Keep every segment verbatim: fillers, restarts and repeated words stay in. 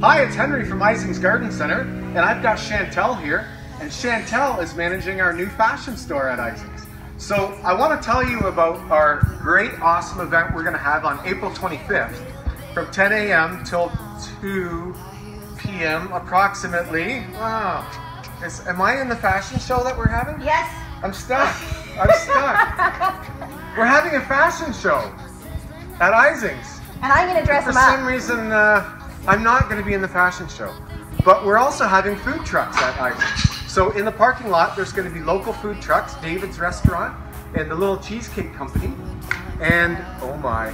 Hi, it's Henry from Eisings Garden Center, and I've got Chantelle here, and Chantelle is managing our new fashion store at Eisings. So I want to tell you about our great, awesome event we're going to have on April twenty-fifth from ten A M till two P M approximately. Wow. Is, am I in the fashion show that we're having? Yes. I'm stuck. I'm stuck. We're having a fashion show at Eisings. And I'm going to dress them up. For some reason, uh, I'm not going to be in the fashion show, but we're also having food trucks at Eisings. So in the parking lot, there's going to be local food trucks, David's Restaurant and the Little Cheesecake Company. And oh my,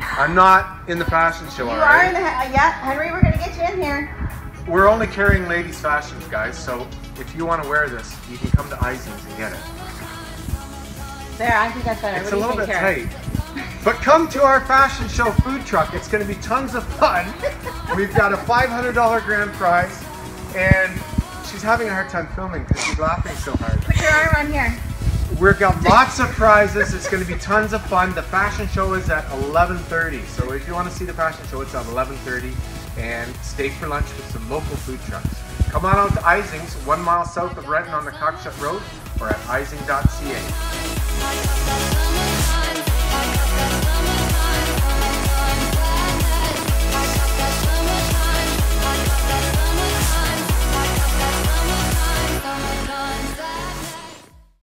I'm not in the fashion show. You are in the, uh, yeah, Henry, we're going to get you in here. We're only carrying ladies' fashions, guys. So if you want to wear this, you can come to Eisings and get it. There, I think that's better. It's a little bit tight. But come to our fashion show food truck. It's going to be tons of fun. We've got a five hundred dollar grand prize, and she's having a hard time filming because she's laughing so hard. Put your arm on here. We've got lots of prizes. It's going to be tons of fun. The fashion show is at eleven thirty. So if you want to see the fashion show, it's at eleven thirty. And stay for lunch with some local food trucks. Come on out to Eisings, one mile south of Redden on the Cockshut Road, or at ising dot C A.